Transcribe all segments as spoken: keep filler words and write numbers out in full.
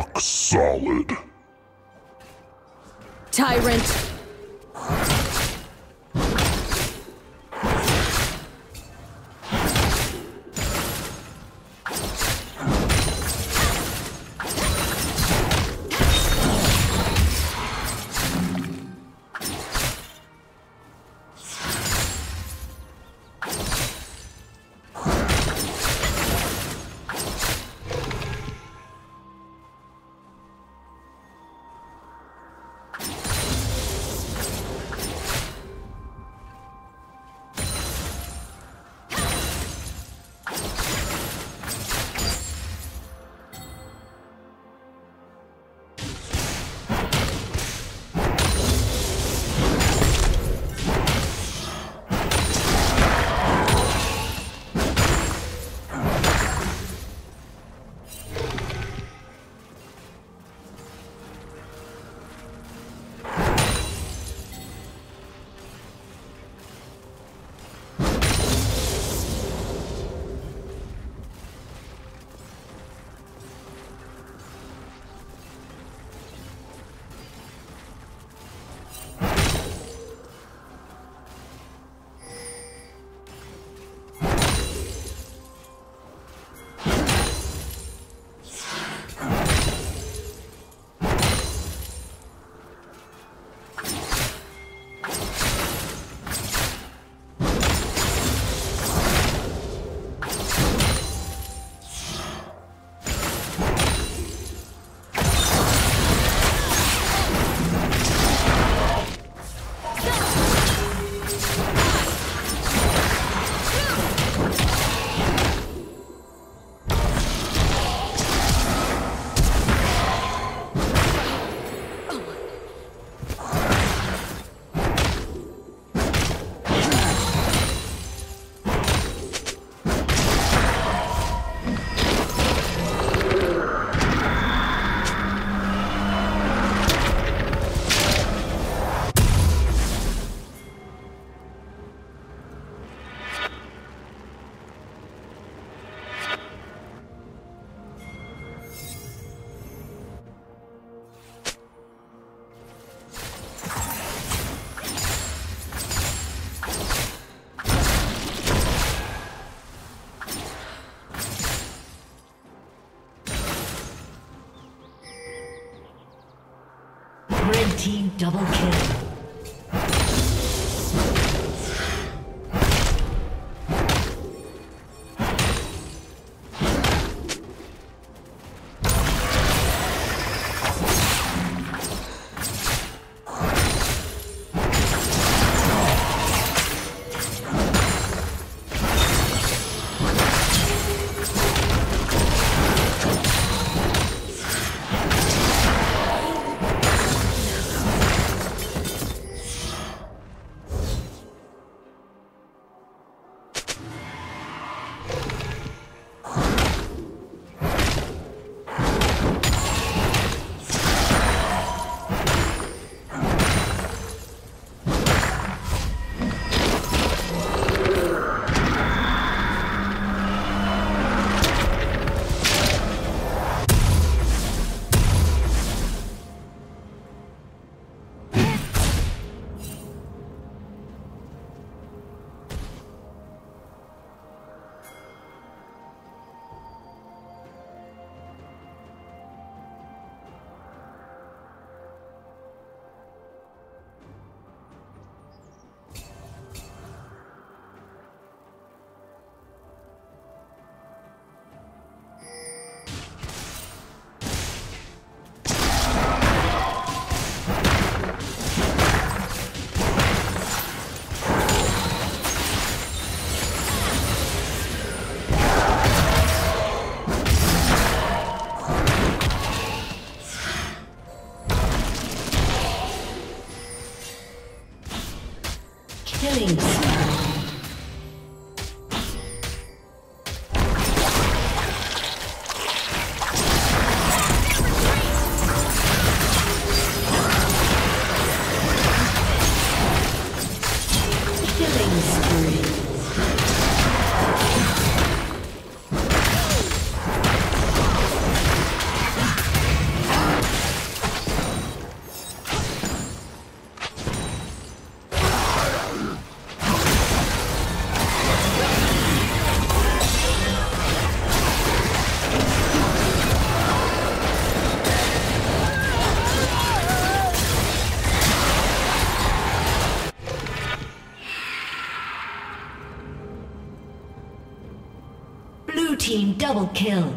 rock solid. Tyrant. Team double kill. team double kill.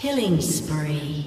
Killing spree.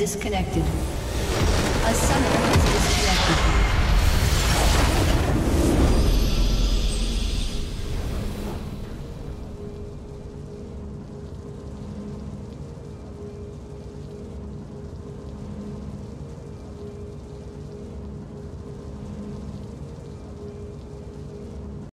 disconnected. A summit